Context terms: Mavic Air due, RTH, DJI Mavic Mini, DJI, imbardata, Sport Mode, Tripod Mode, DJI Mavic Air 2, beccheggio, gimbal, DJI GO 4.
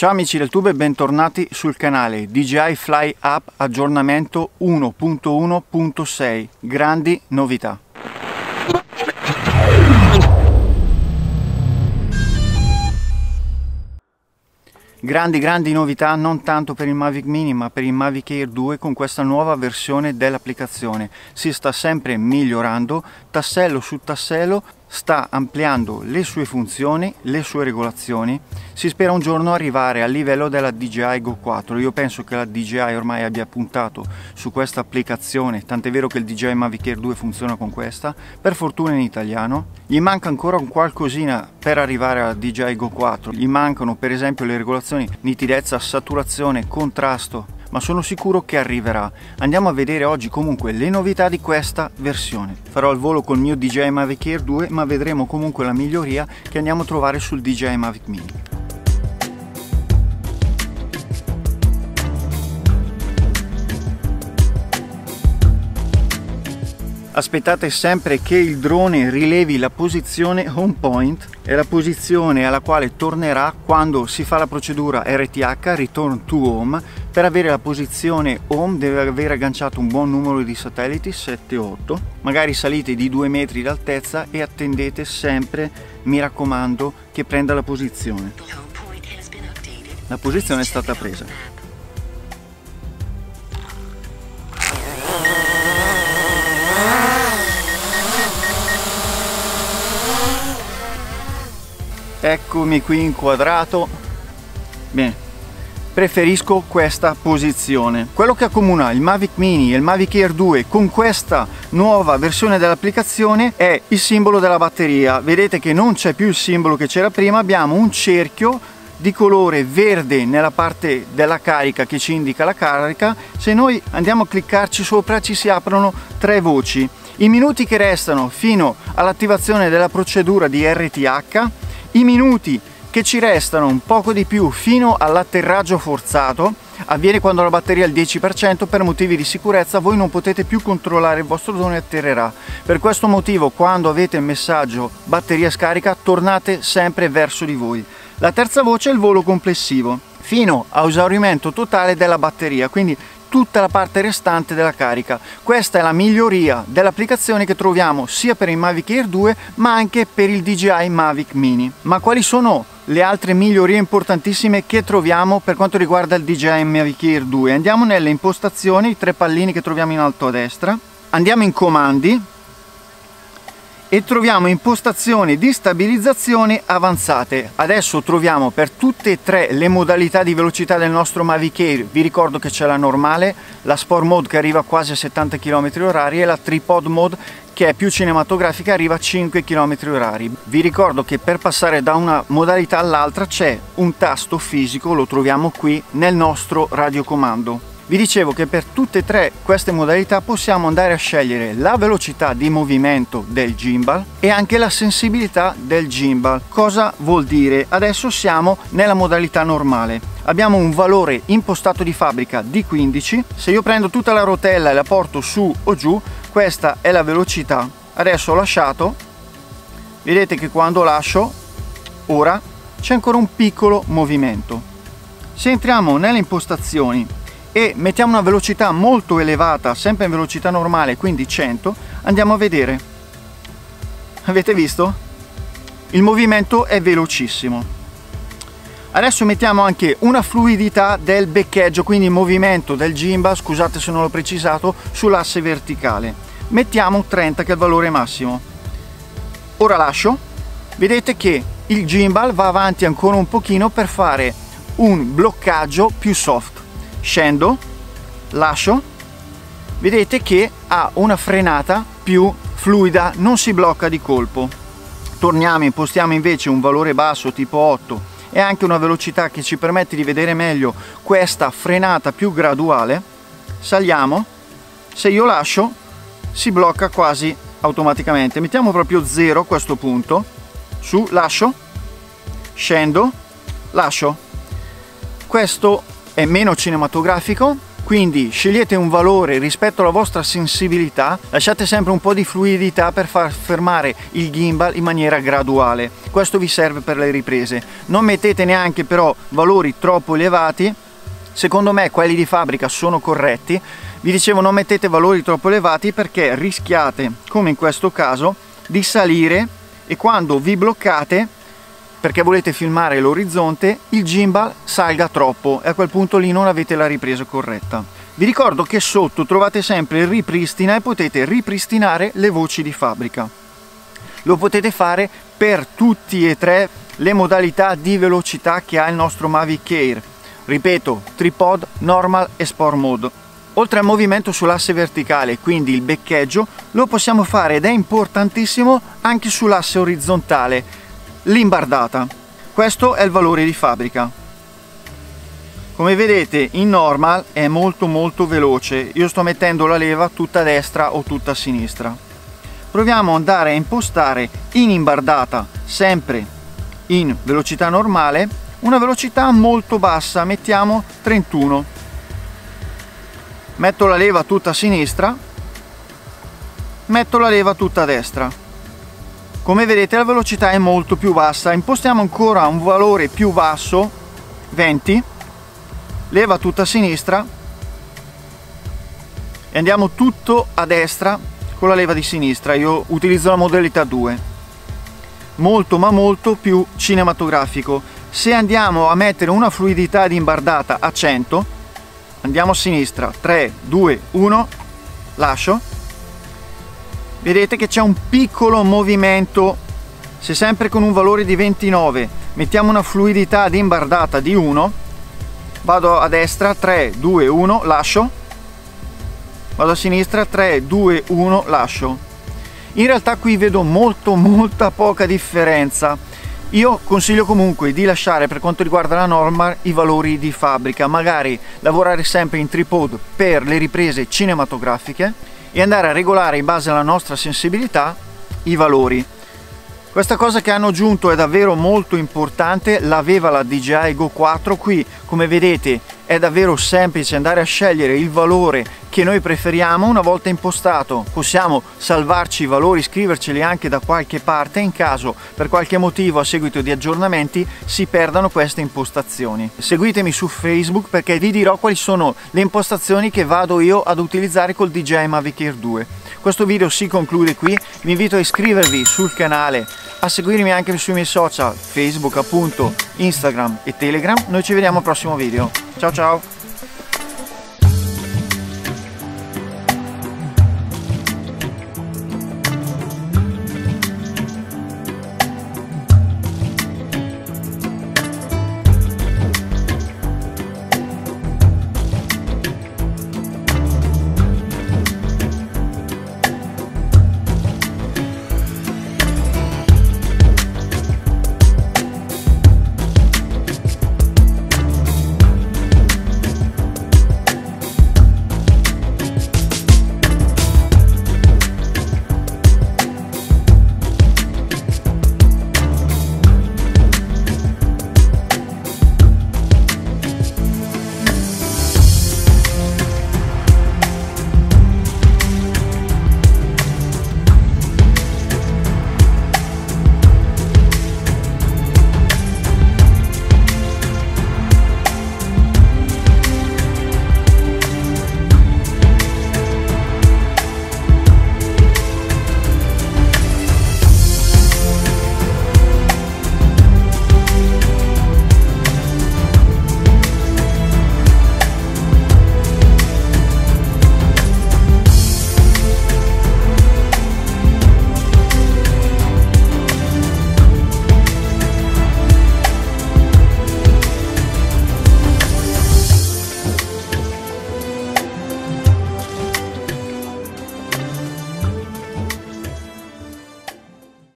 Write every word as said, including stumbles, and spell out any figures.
Ciao amici del tube e bentornati sul canale D J I Fly App aggiornamento uno punto uno punto sei, grandi novità. Grandi grandi novità non tanto per il Mavic Mini ma per il Mavic Air due con questa nuova versione dell'applicazione. Si sta sempre migliorando, tassello su tassello, sta ampliando le sue funzioni, le sue regolazioni. Si spera un giorno arrivare al livello della D J I GO quattro. Io penso che la D J I ormai abbia puntato su questa applicazione, tant'è vero che il D J I Mavic Air due funziona con questa, per fortuna in italiano. Gli manca ancora un qualcosina per arrivare alla D J I GO quattro, gli mancano per esempio le regolazioni nitidezza, saturazione, contrasto, ma sono sicuro che arriverà. Andiamo a vedere oggi comunque le novità di questa versione. Farò il volo col mio D J I Mavic Air due, ma vedremo comunque la miglioria che andiamo a trovare sul D J I Mavic Mini. Aspettate sempre che il drone rilevi la posizione home point, è la posizione alla quale tornerà quando si fa la procedura R T H, Return to Home. Per avere la posizione home deve aver agganciato un buon numero di satelliti, sette otto, magari salite di due metri d'altezza e attendete sempre, mi raccomando, che prenda la posizione. La posizione è stata presa. Eccomi qui inquadrato bene, preferisco questa posizione. Quello che accomuna il Mavic Mini e il Mavic Air due con questa nuova versione dell'applicazione è il simbolo della batteria. Vedete che non c'è più il simbolo che c'era prima, abbiamo un cerchio di colore verde nella parte della carica che ci indica la carica. Se noi andiamo a cliccarci sopra ci si aprono tre voci, i minuti che restano fino all'attivazione della procedura di R T H, i minuti che ci restano un poco di più fino all'atterraggio forzato. Avviene quando la batteria è al dieci per cento, per motivi di sicurezza voi non potete più controllare il vostro drone atterrerà. Per questo motivo quando avete il messaggio batteria scarica tornate sempre verso di voi. La terza voce è il volo complessivo, fino a esaurimento totale della batteria, quindi tutta la parte restante della carica. Questa è la miglioria dell'applicazione che troviamo sia per il Mavic Air due ma anche per il D J I Mavic Mini. Ma quali sono le altre migliorie importantissime che troviamo per quanto riguarda il D J I Mavic Air due? Andiamo nelle impostazioni, i tre pallini che troviamo in alto a destra, andiamo in comandi e troviamo impostazioni di stabilizzazione avanzate. Adesso troviamo per tutte e tre le modalità di velocità del nostro Mavic Air. Vi ricordo che c'è la normale, la Sport Mode che arriva quasi a settanta chilometri orari e la Tripod Mode che è più cinematografica, arriva a cinque chilometri orari. Vi ricordo che per passare da una modalità all'altra c'è un tasto fisico, lo troviamo qui nel nostro radiocomando. Vi dicevo che per tutte e tre queste modalità possiamo andare a scegliere la velocità di movimento del gimbal e anche la sensibilità del gimbal. Cosa vuol dire? Adesso siamo nella modalità normale. Abbiamo un valore impostato di fabbrica di quindici. Se io prendo tutta la rotella e la porto su o giù, questa è la velocità. Adesso ho lasciato. Vedete che quando lascio, ora, c'è ancora un piccolo movimento. Se entriamo nelle impostazioni e mettiamo una velocità molto elevata, sempre in velocità normale, quindi cento, andiamo a vedere. Avete visto? Il movimento è velocissimo. Adesso mettiamo anche una fluidità del beccheggio, quindi il movimento del gimbal, scusate se non l'ho precisato, sull'asse verticale. Mettiamo trenta che è il valore massimo. Ora lascio. Vedete che il gimbal va avanti ancora un pochino per fare un bloccaggio più soft. Scendo, lascio, vedete che ha una frenata più fluida, non si blocca di colpo. Torniamo, impostiamo invece un valore basso tipo otto e anche una velocità che ci permette di vedere meglio questa frenata più graduale. Saliamo, se io lascio si blocca quasi automaticamente, mettiamo proprio zero a questo punto, su, lascio, scendo, lascio. Questo è meno cinematografico, Quindi scegliete un valore rispetto alla vostra sensibilità, lasciate sempre un po' di fluidità per far fermare il gimbal in maniera graduale. Questo vi serve per le riprese. Non mettete neanche però valori troppo elevati, secondo me quelli di fabbrica sono corretti. Vi dicevo, non mettete valori troppo elevati perché rischiate, come in questo caso, di salire e quando vi bloccate perché volete filmare l'orizzonte il gimbal salga troppo e a quel punto lì non avete la ripresa corretta. Vi ricordo che sotto trovate sempre il ripristina e potete ripristinare le voci di fabbrica. Lo potete fare per tutti e tre le modalità di velocità che ha il nostro Mavic Air. Ripeto, tripod, normal e sport mode. Oltre al movimento sull'asse verticale, quindi il beccheggio, lo possiamo fare ed è importantissimo anche sull'asse orizzontale, l'imbardata. Questo è il valore di fabbrica. Come vedete in normal è molto molto veloce, io sto mettendo la leva tutta a destra o tutta a sinistra. Proviamo ad andare a impostare in imbardata, sempre in velocità normale, una velocità molto bassa, mettiamo trentuno. Metto la leva tutta a sinistra, metto la leva tutta a destra. Come vedete la velocità è molto più bassa, impostiamo ancora un valore più basso, venti, leva tutta a sinistra e andiamo tutto a destra con la leva di sinistra, io utilizzo la modalità due, molto ma molto più cinematografico. Se andiamo a mettere una fluidità di imbardata a cento, andiamo a sinistra, tre, due, uno, lascio. Vedete che c'è un piccolo movimento, se sempre con un valore di ventinove mettiamo una fluidità di imbardata di uno, vado a destra, tre, due, uno, lascio, vado a sinistra, tre, due, uno, lascio. In realtà qui vedo molto molta poca differenza. Io consiglio comunque di lasciare per quanto riguarda la norma i valori di fabbrica, magari lavorare sempre in tripod per le riprese cinematografiche e andare a regolare in base alla nostra sensibilità i valori. Questa cosa che hanno aggiunto è davvero molto importante, l'aveva la D J I GO quattro, qui come vedete è davvero semplice andare a scegliere il valore che noi preferiamo, una volta impostato possiamo salvarci i valori, scriverceli anche da qualche parte in caso per qualche motivo a seguito di aggiornamenti si perdano queste impostazioni. Seguitemi su Facebook perché vi dirò quali sono le impostazioni che vado io ad utilizzare col D J I Mavic Air due. Questo video si conclude qui, vi invito a iscrivervi sul canale, a seguirmi anche sui miei social, Facebook appunto, Instagram e Telegram. Noi ci vediamo al prossimo video, ciao ciao!